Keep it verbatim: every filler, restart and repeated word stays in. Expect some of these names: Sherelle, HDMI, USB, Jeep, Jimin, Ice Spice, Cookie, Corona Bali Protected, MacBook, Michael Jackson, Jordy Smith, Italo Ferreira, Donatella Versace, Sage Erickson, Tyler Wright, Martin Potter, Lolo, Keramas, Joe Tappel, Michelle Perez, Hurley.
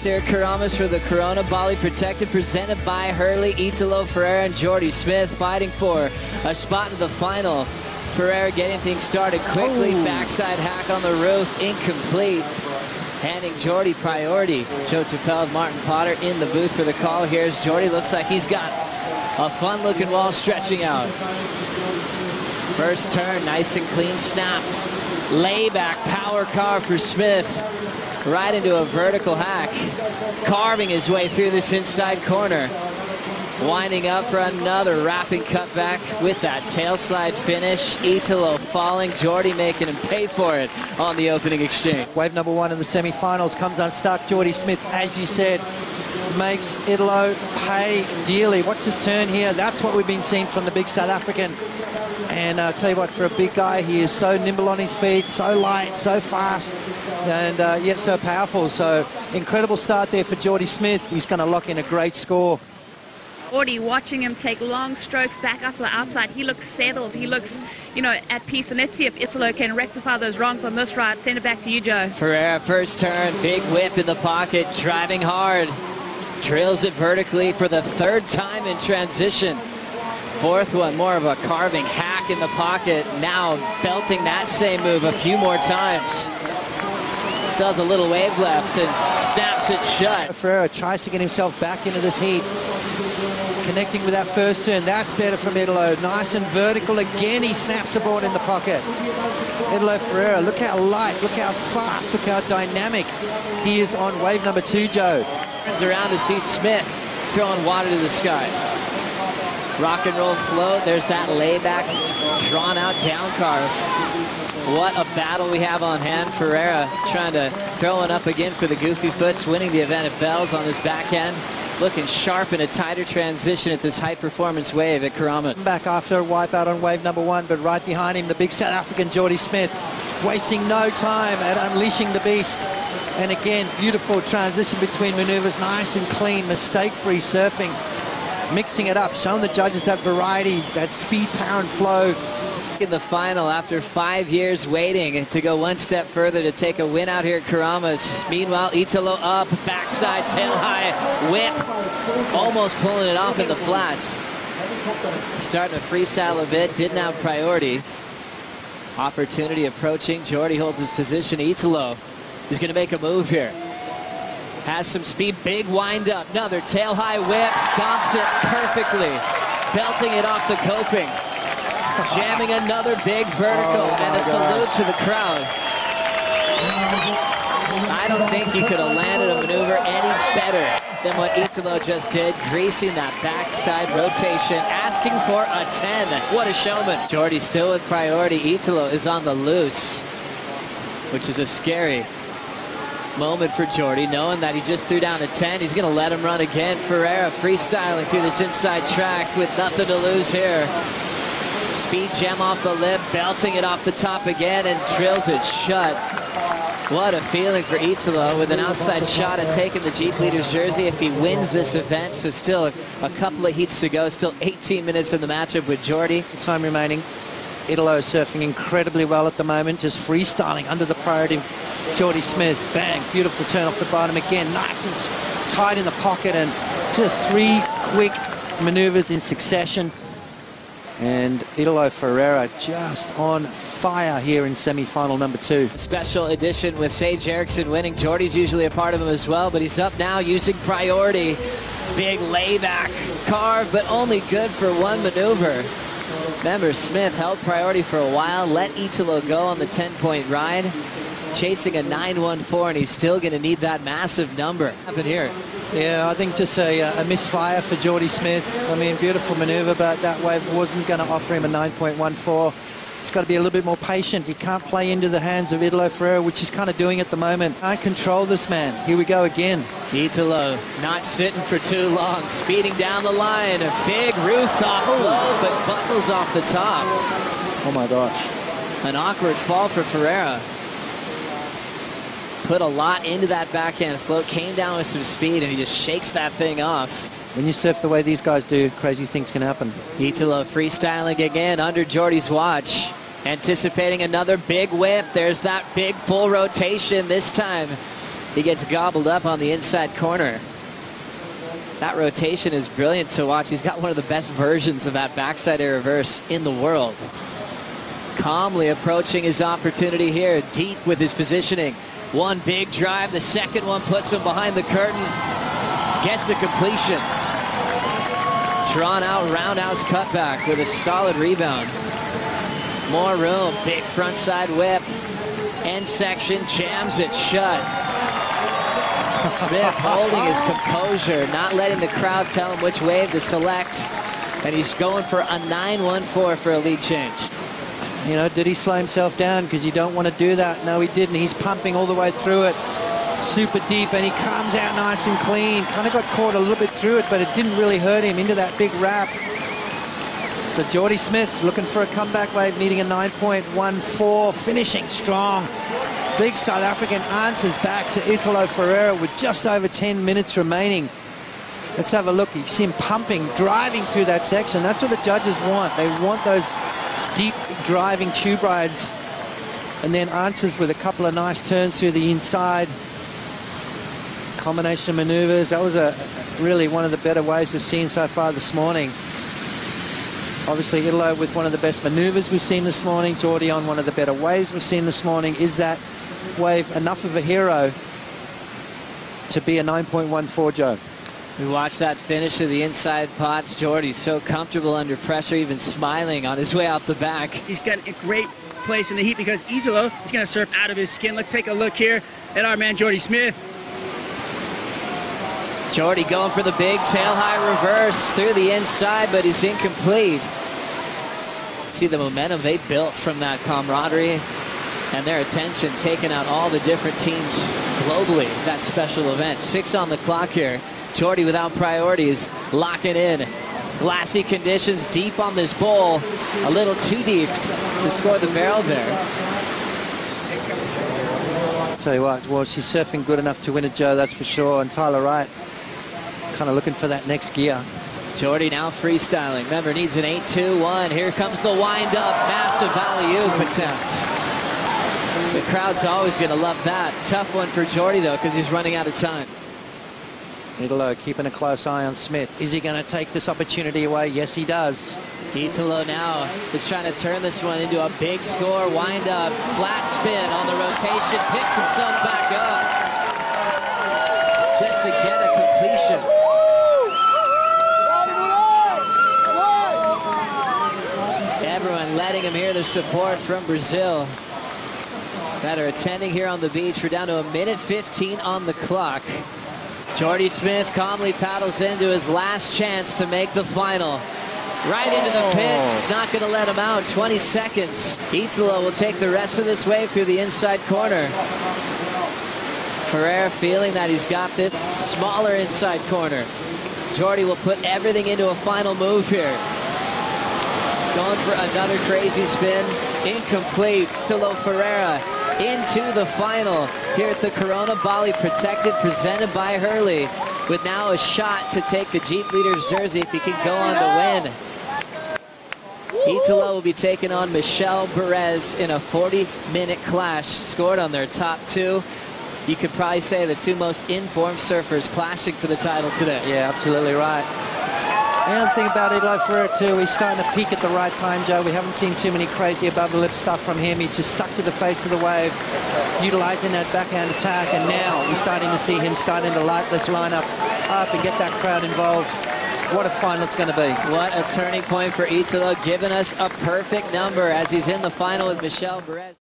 Sarah Keramas for the Corona Bali Protected, presented by Hurley, Italo Ferreira, and Jordy Smith, fighting for a spot in the final. Ferreira getting things started quickly. Oh. Backside hack on the roof, incomplete. Handing Jordy priority. Joe Tappel, Martin Potter in the booth for the call. Here's Jordy. Looks like he's got a fun-looking wall stretching out. First turn, nice and clean snap. Layback, power car for Smith. Right into a vertical hack. Carving his way through this inside corner. Winding up for another wrapping cutback with that tail slide finish. Italo falling, Jordy making him pay for it on the opening exchange. Wave number one in the semi-finals comes unstuck. Jordy Smith, as you said, makes Italo pay dearly. Watch this turn here. That's what we've been seeing from the big South African. And I'll tell you what, for a big guy, he is so nimble on his feet, so light, so fast, and uh, yet so powerful. So incredible start there for Jordy Smith. He's going to lock in a great score. Jordy, watching him take long strokes back out to the outside, he looks settled. He looks, you know, at peace. And let's see if Italo can rectify those wrongs on this ride. Send it back to you, Joe. Ferreira, first turn, big whip in the pocket, driving hard. Drills it vertically for the third time in transition. Fourth one, more of a carving hack in the pocket. Now belting that same move a few more times. Sells a little wave left and snaps it shut. Ferreira tries to get himself back into this heat. Connecting with that first turn. That's better from Italo. Nice and vertical again. He snaps the board in the pocket. Italo Ferreira, look how light, look how fast, look how dynamic he is on wave number two, Joe. Turns around to see Smith throwing water to the sky. Rock and roll float. There's that layback, drawn out down carve. What a battle we have on hand. Ferreira trying to throw it up again for the goofy foots, winning the event at Bells on his backhand. Looking sharp in a tighter transition at this high-performance wave at Keramas. Back after a wipeout on wave number one, but right behind him, the big South African Jordy Smith, wasting no time at unleashing the beast. And again, beautiful transition between maneuvers, nice and clean, mistake-free surfing. Mixing it up, showing the judges that variety, that speed, power, and flow. In the final, after five years waiting to go one step further to take a win out here at Keramas. Meanwhile, Italo up, backside, tail high, whip. Almost pulling it off in the flats. Starting to freestyle a bit, didn't have priority. Opportunity approaching, Jordy holds his position. Italo is going to make a move here. Has some speed, big wind up, another tail high whip, stomps it perfectly, belting it off the coping, jamming another big vertical, oh and a salute gosh. to the crowd. I don't think you could have landed a maneuver any better than what Italo just did, greasing that backside rotation, asking for a ten. What a showman. Jordy still with priority, Italo is on the loose, which is a scary moment for Jordy, knowing that he just threw down a ten. He's going to let him run again. Ferreira freestyling through this inside track with nothing to lose here. Speed jam off the lip, belting it off the top again, and drills it shut. What a feeling for Italo with an outside shot at taking the Jeep leader's jersey if he wins this event. So still a couple of heats to go. Still eighteen minutes in the matchup with Jordy. Time remaining. Italo surfing incredibly well at the moment, just freestyling under the priority. Jordy Smith, bang, beautiful turn off the bottom again, nice and tight in the pocket, and just three quick maneuvers in succession. And Italo Ferreira just on fire here in semi-final number two. Special edition with Sage Erickson winning. Jordy's usually a part of him as well, but he's up now using priority. Big layback carve, but only good for one maneuver. Remember, Smith held priority for a while, let Italo go on the ten-point ride, chasing a nine one four, and he's still going to need that massive number. Happen here. Yeah, I think just a, a misfire for Jordy Smith. I mean, beautiful maneuver, but that wave wasn't going to offer him a nine point one four. He's got to be a little bit more patient. He can't play into the hands of Italo Ferreira, which he's kind of doing at the moment. Can't control this man. Here we go again. Italo not sitting for too long, speeding down the line. A big rooftop low, but buckles off the top. Oh, my gosh. An awkward fall for Ferreira. Put a lot into that backhand float, came down with some speed, and he just shakes that thing off. When you surf the way these guys do, crazy things can happen. Italo freestyling again under Jordy's watch. Anticipating another big whip. There's that big full rotation this time. He gets gobbled up on the inside corner. That rotation is brilliant to watch. He's got one of the best versions of that backside air reverse in the world. Calmly approaching his opportunity here, deep with his positioning. One big drive, the second one puts him behind the curtain. Gets the completion. Drawn out roundhouse cutback with a solid rebound. More room, big frontside whip. End section, jams it shut. Smith holding his composure, not letting the crowd tell him which wave to select. And he's going for a nine one four for a lead change. You know, did he slow himself down? Because you don't want to do that. No, he didn't. He's pumping all the way through it. Super deep, and he comes out nice and clean. Kind of got caught a little bit through it, but it didn't really hurt him into that big wrap. So Jordy Smith looking for a comeback wave, needing a nine point one four, finishing strong. Big South African answers back to Italo Ferreira with just over ten minutes remaining. Let's have a look. You see him pumping, driving through that section. That's what the judges want. They want those deep driving tube rides, and then answers with a couple of nice turns through the inside. Combination maneuvers. That was a really one of the better waves we've seen so far this morning. Obviously Italo with one of the best maneuvers we've seen this morning. Jordy on one of the better waves we've seen this morning. Is that wave enough of a hero to be a nine point one four, Joe? We watched that finish to the inside pots. Jordy's so comfortable under pressure, even smiling on his way out the back. He's got a great place in the heat because Italo is going to surf out of his skin. Let's take a look here at our man Jordy Smith. Jordy going for the big tail high reverse through the inside, but it's incomplete. See the momentum they built from that camaraderie and their attention taking out all the different teams globally at that special event. Six on the clock here. Jordy without priorities, locking in. Glassy conditions, deep on this bowl. A little too deep to score the barrel there. Tell you what, well, she's surfing good enough to win it, Joe, that's for sure. And Tyler Wright kind of looking for that next gear. Jordy now freestyling. Remember, needs an eight two one. Here comes the wind-up. Massive alley-oop attempt. The crowd's always going to love that. Tough one for Jordy, though, because he's running out of time. Italo keeping a close eye on Smith. Is he going to take this opportunity away? Yes, he does. Italo now is trying to turn this one into a big score. Wind-up, flat spin on the rotation. Picks himself back up. Just to get a completion. Letting him hear the support from Brazil that are attending here on the beach. We're down to a minute fifteen on the clock. Jordy Smith calmly paddles into his last chance to make the final. Right into the pit. It's not going to let him out. twenty seconds. Italo will take the rest of this wave through the inside corner. Ferreira feeling that he's got the smaller inside corner. Jordy will put everything into a final move here. Going for another crazy spin. Incomplete. Italo Ferreira into the final here at the Corona Bali Protected presented by Hurley, with now a shot to take the Jeep leader's jersey if he can go on to win. Italo will be taking on Michelle Perez in a forty minute clash. Scored on their top two. You could probably say the two most informed surfers clashing for the title today. Yeah, absolutely right. The other thing about Italo Ferreira too, he's starting to peak at the right time, Joe. We haven't seen too many crazy above the lip stuff from him. He's just stuck to the face of the wave, utilizing that backhand attack, and now we're starting to see him starting to light this lineup up and get that crowd involved. What a final it's going to be. What a turning point for Italo, giving us a perfect number as he's in the final with Michelle Perez.